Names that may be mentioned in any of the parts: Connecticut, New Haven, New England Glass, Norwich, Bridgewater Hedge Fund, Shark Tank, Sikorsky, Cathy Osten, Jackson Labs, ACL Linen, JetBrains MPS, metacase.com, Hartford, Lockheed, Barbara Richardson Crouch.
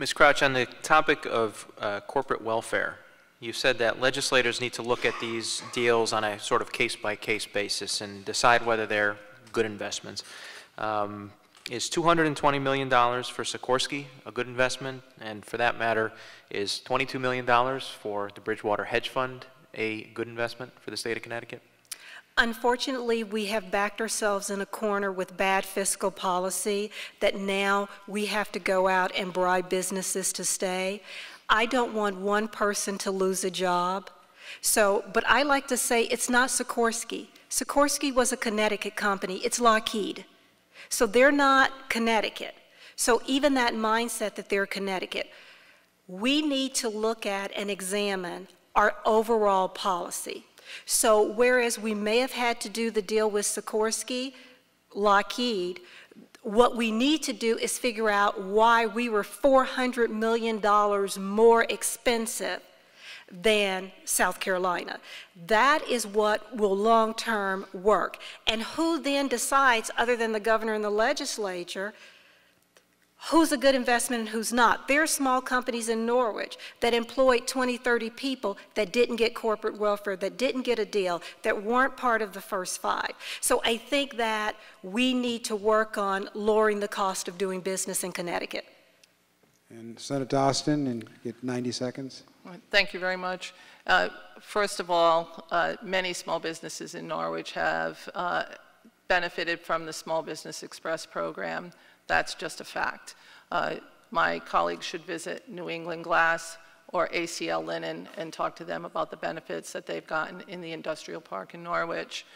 Ms. Crouch, on the topic of corporate welfare, you said that legislators need to look at these deals on a sort of case-by-case basis and decide whether they're good investments. Is $220 million for Sikorsky a good investment? And for that matter, is $22 million for the Bridgewater Hedge Fund a good investment for the state of Connecticut? Unfortunately, we have backed ourselves in a corner with bad fiscal policy that now we have to go out and bribe businesses to stay. I don't want one person to lose a job. So, but I like to say it's not Sikorsky. Sikorsky was a Connecticut company. It's Lockheed. So they're not Connecticut. So even that mindset that they're Connecticut, we need to look at and examine our overall policy. So whereas we may have had to do the deal with Sikorsky, Lockheed, what we need to do is figure out why we were $400 million more expensive than South Carolina. That is what will long-term work. And who then decides, other than the governor and the legislature, who's a good investment and who's not? There are small companies in Norwich that employed 20, 30 people that didn't get corporate welfare, that didn't get a deal, that weren't part of the first five. So I think that we need to work on lowering the cost of doing business in Connecticut. And Senator Osten, and get 90 seconds. Thank you very much. First of all, many small businesses in Norwich have benefited from the Small Business Express program. That's just a fact. My colleagues should visit New England Glass or ACL Linen and talk to them about the benefits that they've gotten in the industrial park in Norwich.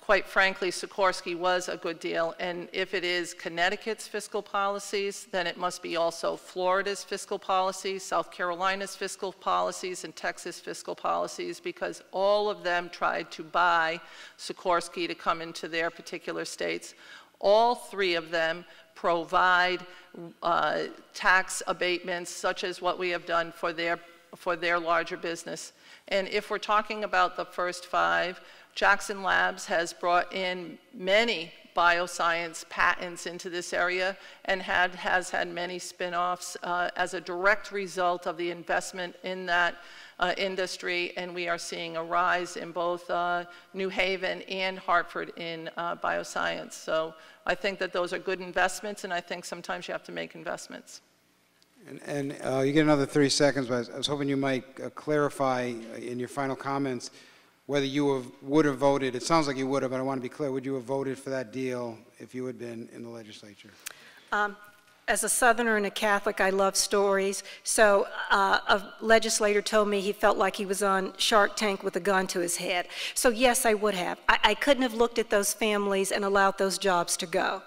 Quite frankly, Sikorsky was a good deal, and if it is Connecticut's fiscal policies, then it must be also Florida's fiscal policies, South Carolina's fiscal policies, and Texas fiscal policies, because all of them tried to buy Sikorsky to come into their particular states. All three of them provide tax abatements such as what we have done for their larger business. And if we're talking about the first five, Jackson Labs has brought in many bioscience patents into this area and has had many spin-offs as a direct result of the investment in that industry, and we are seeing a rise in both New Haven and Hartford in bioscience. So I think that those are good investments, and I think sometimes you have to make investments. And you get another 3 seconds, but I was hoping you might clarify in your final comments whether you would have voted. It sounds like you would have, but I want to be clear. Would you have voted for that deal if you had been in the legislature? As a Southerner and a Catholic, I love stories. So a legislator told me he felt like he was on Shark Tank with a gun to his head. So yes, I would have. I couldn't have looked at those families and allowed those jobs to go.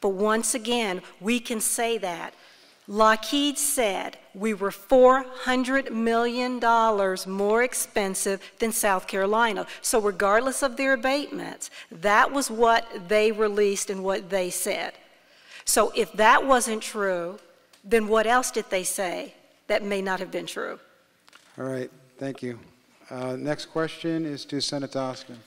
But once again, we can say that. Lockheed said we were $400 million more expensive than South Carolina. So regardless of their abatements, that was what they released and what they said. So if that wasn't true, then what else did they say that may not have been true? All right, thank you. Next question is to Senator Osten.